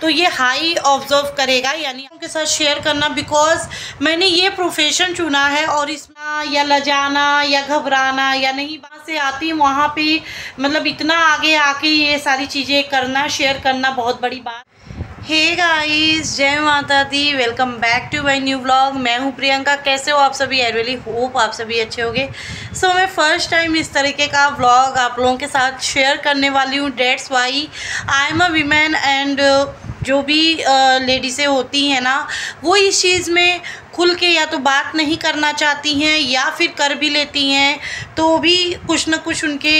तो ये high observe करेगा, यानी उनके साथ शेयर करना, बिकॉज मैंने ये प्रोफेशन चुना है और इसमें या लजाना या घबराना या नहीं वहाँ से आती वहाँ पे मतलब इतना आगे आके ये सारी चीज़ें करना, शेयर करना बहुत बड़ी बात। हे गाइस, जय माता दी, welcome back to my new blog. मैं हूँ प्रियंका। कैसे हो आप सभी? आई रियली होप आप सभी अच्छे होंगे। सो मैं फ़र्स्ट टाइम इस तरीके का ब्लॉग आप लोगों के साथ शेयर करने वाली हूँ। That's why I am a women and जो भी लेडीज़ें होती हैं ना, वो इस चीज़ में खुल के या तो बात नहीं करना चाहती हैं या फिर कर भी लेती हैं तो भी कुछ ना कुछ उनके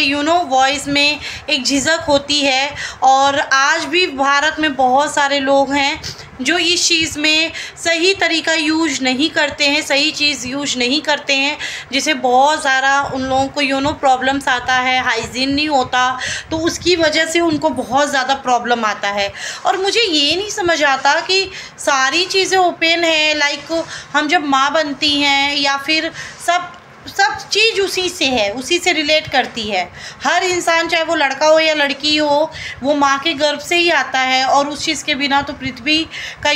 वॉइस में एक झिझक होती है। और आज भी भारत में बहुत सारे लोग हैं जो इस चीज़ में सही तरीका यूज नहीं करते हैं, सही चीज़ यूज नहीं करते हैं, जिसे बहुत सारा उन लोगों को प्रॉब्लम्स आता है। हाइजीन नहीं होता तो उसकी वजह से उनको बहुत ज़्यादा प्रॉब्लम आता है। और मुझे ये नहीं समझ आता कि सारी चीज़ें ओपन है, लाइक हम जब माँ बनती हैं या फिर सब चीज़ उसी से है, उसी से रिलेट करती है। हर इंसान चाहे वो लड़का हो या लड़की हो, वो माँ के गर्भ से ही आता है और उस चीज़ के बिना तो पृथ्वी का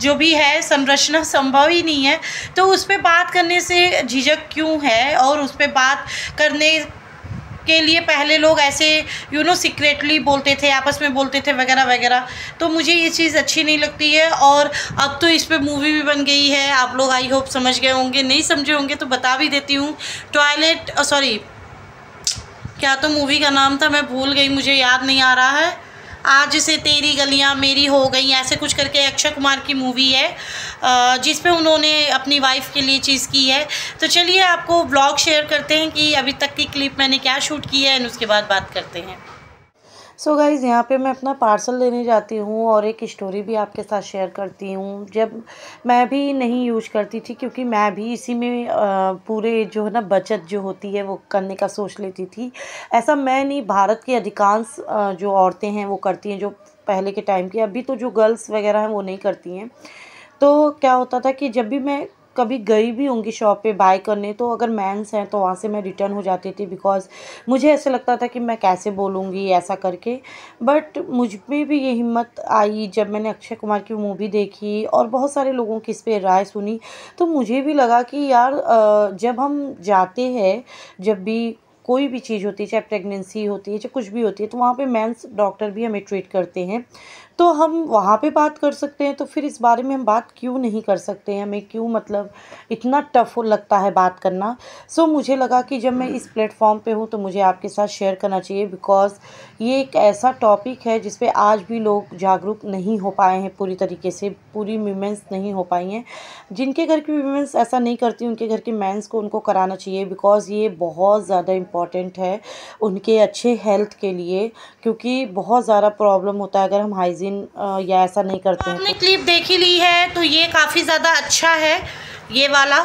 जो भी है संरचना संभव ही नहीं है। तो उस पर बात करने से झिझक क्यों है? और उस पर बात करने के लिए पहले लोग ऐसे सीक्रेटली बोलते थे, आपस में बोलते थे वगैरह वगैरह। तो मुझे ये चीज़ अच्छी नहीं लगती है। और अब तो इस पे मूवी भी बन गई है, आप लोग आई होप समझ गए होंगे। नहीं समझे होंगे तो बता भी देती हूँ। क्या तो मूवी का नाम था, मैं भूल गई, मुझे याद नहीं आ रहा है। आज से तेरी गलियां मेरी हो गई, ऐसे कुछ करके अक्षय कुमार की मूवी है जिस पे उन्होंने अपनी वाइफ के लिए चीज़ की है। तो चलिए आपको ब्लॉग शेयर करते हैं कि अभी तक की क्लिप मैंने क्या शूट की है, एंड उसके बाद बात करते हैं। सो गाइज़, यहाँ पे मैं अपना पार्सल लेने जाती हूँ और एक स्टोरी भी आपके साथ शेयर करती हूँ। जब मैं भी नहीं यूज करती थी, क्योंकि मैं भी इसी में पूरे बचत जो होती है वो करने का सोच लेती थी। ऐसा मैं नहीं, भारत की अधिकांश जो औरतें हैं वो करती हैं, जो पहले के टाइम की। अभी तो जो गर्ल्स वगैरह हैं वो नहीं करती हैं। तो क्या होता था कि जब भी मैं कभी गई भी होंगी शॉप पे बाय करने, तो अगर मेंस हैं तो वहाँ से मैं रिटर्न हो जाती थी, बिकॉज़ मुझे ऐसा लगता था कि मैं कैसे बोलूँगी ऐसा करके। बट मुझ में भी ये हिम्मत आई जब मैंने अक्षय कुमार की मूवी देखी और बहुत सारे लोगों की इस पर राय सुनी। तो मुझे भी लगा कि यार जब हम जाते हैं, जब भी कोई भी चीज़ होती है, चाहे प्रेगनेंसी होती है, चाहे कुछ भी होती है, तो वहाँ पे मेंस डॉक्टर भी हमें ट्रीट करते हैं, तो हम वहाँ पे बात कर सकते हैं। तो फिर इस बारे में हम बात क्यों नहीं कर सकते हैं? हमें क्यों इतना टफ लगता है बात करना? सो मुझे लगा कि जब मैं इस प्लेटफॉर्म पे हूँ तो मुझे आपके साथ शेयर करना चाहिए, बिकॉज़ ये एक ऐसा टॉपिक है जिस पे आज भी लोग जागरूक नहीं हो पाए हैं पूरी तरीके से, पूरी वीमेंस नहीं हो पाई हैं। जिनके घर की वीमेंस ऐसा नहीं करती, उनके घर के मेंस को उनको कराना चाहिए, बिकॉज़ ये बहुत ज़्यादा इम्पॉर्टेंट है उनके अच्छे हेल्थ के लिए, क्योंकि बहुत ज़्यादा प्रॉब्लम होता है अगर हम हाइजीन या ऐसा नहीं करते हैं। आपने क्लिप देखी ली है तो ये काफ़ी ज़्यादा अच्छा है ये वाला,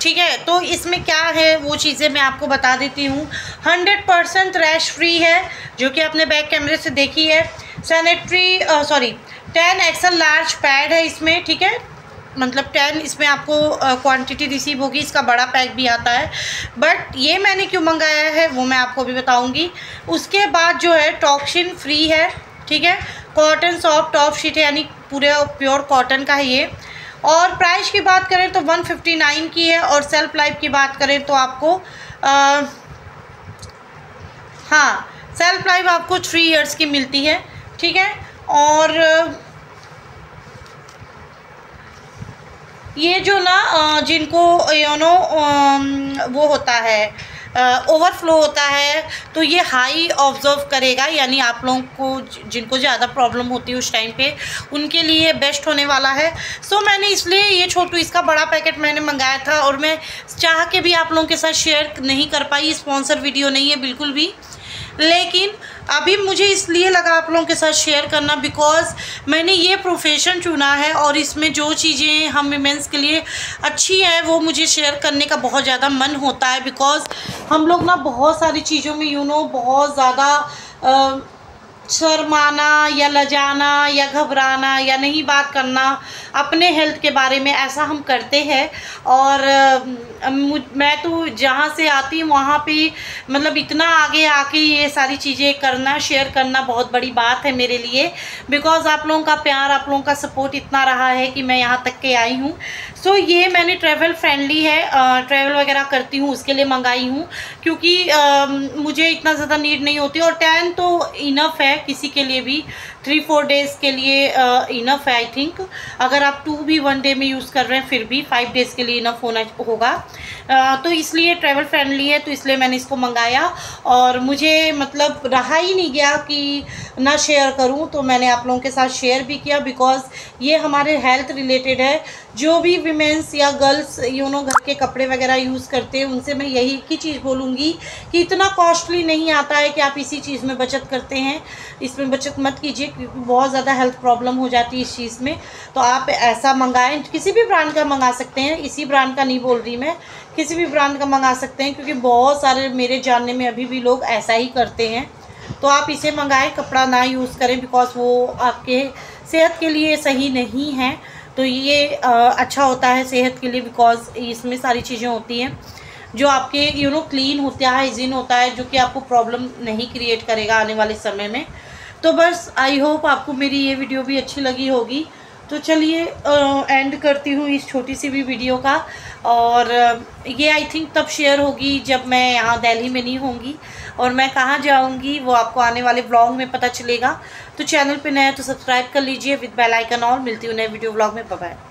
ठीक है। तो इसमें क्या है वो चीज़ें मैं आपको बता देती हूँ। 100% रैश फ्री है, जो कि आपने बैक कैमरे से देखी है। सैनिटरी 10 XL लार्ज पैड है इसमें, ठीक है, मतलब 10 इसमें आपको क्वांटिटी रिसीव होगी। इसका बड़ा पैक भी आता है, बट ये मैंने क्यों मंगाया है वो मैं आपको भी बताऊँगी। उसके बाद जो है टॉक्सिन फ्री है, ठीक है। कॉटन सॉफ्ट टॉप शीट है, यानी पूरे प्योर कॉटन का है ये। और प्राइस की बात करें तो 159 की है, और सेल्फ लाइफ की बात करें तो आपको सेल्फ लाइफ आपको 3 इयर्स की मिलती है, ठीक है। और ये जो जिनको वो होता है ओवरफ्लो होता है, तो ये हाई ऑब्जर्व करेगा, यानी आप लोगों को जिनको ज़्यादा प्रॉब्लम होती है उस टाइम पे उनके लिए बेस्ट होने वाला है। सो मैंने इसलिए ये इसका बड़ा पैकेट मैंने मंगाया था, और मैं चाह के भी आप लोगों के साथ शेयर नहीं कर पाई। स्पॉन्सर वीडियो नहीं है बिल्कुल भी, लेकिन अभी मुझे इसलिए लगा आप लोगों के साथ शेयर करना, बिकॉज़ मैंने ये प्रोफेशन चुना है और इसमें जो चीज़ें हम विमेंस के लिए अच्छी हैं वो मुझे शेयर करने का बहुत ज़्यादा मन होता है। बिकॉज़ हम लोग बहुत सारी चीज़ों में बहुत ज़्यादा शर्माना या लजाना या घबराना या नहीं बात करना अपने हेल्थ के बारे में, ऐसा हम करते हैं। और मैं तो जहाँ से आती हूँ वहाँ पे मतलब इतना आगे आके ये सारी चीज़ें करना, शेयर करना बहुत बड़ी बात है मेरे लिए, बिकॉज़ आप लोगों का प्यार, आप लोगों का सपोर्ट इतना रहा है कि मैं यहाँ तक के आई हूँ। सो ये मैंने ट्रैवल फ्रेंडली है, ट्रैवल वगैरह करती हूँ उसके लिए मंगाई हूँ, क्योंकि मुझे इतना ज़्यादा नीड नहीं होती, और 10 तो इनफ है किसी के लिए भी, 3-4 डेज़ के लिए इनफ है आई थिंक। अगर आप 2 भी 1 डे में यूज़ कर रहे हैं फिर भी 5 डेज़ के लिए इनफ होना होगा। तो इसलिए ट्रैवल फ्रेंडली है, तो इसलिए मैंने इसको मंगाया, और मुझे मतलब रहा ही नहीं गया कि ना शेयर करूं, तो मैंने आप लोगों के साथ शेयर भी किया, बिकॉज़ ये हमारे हेल्थ रिलेटेड है। जो भी विमेंस या गर्ल्स यूनो घर के कपड़े वगैरह यूज़ करते हैं उनसे मैं यही की चीज़ बोलूँगी कि इतना कॉस्टली नहीं आता है कि आप इसी चीज़ में बचत करते हैं, इसमें बचत मत कीजिए, क्योंकि बहुत ज़्यादा हेल्थ प्रॉब्लम हो जाती है इस चीज़ में। तो आप ऐसा मंगाएं, किसी भी ब्रांड का मंगा सकते हैं, इसी ब्रांड का नहीं बोल रही मैं, किसी भी ब्रांड का मंगा सकते हैं, क्योंकि बहुत सारे मेरे जानने में अभी भी लोग ऐसा ही करते हैं। तो आप इसे मंगाएं, कपड़ा ना यूज़ करें, बिकॉज़ वो आपके सेहत के लिए सही नहीं है। तो ये अच्छा होता है सेहत के लिए, बिकॉज़ इसमें सारी चीज़ें होती हैं जो आपके यूनो क्लीन होता है, हाइजीन होता है, जो कि आपको प्रॉब्लम नहीं क्रिएट करेगा आने वाले समय में। तो बस आई होप आपको मेरी ये वीडियो भी अच्छी लगी होगी। तो चलिए एंड करती हूँ इस छोटी सी भी वीडियो का, और ये आई थिंक तब शेयर होगी जब मैं यहाँ दिल्ली में नहीं होंगी, और मैं कहाँ जाऊँगी वो आपको आने वाले व्लॉग में पता चलेगा। तो चैनल पे नए तो सब्सक्राइब कर लीजिए विद बेल आइकन, और मिलती हूँ नए वीडियो व्लॉग में। Bye bye.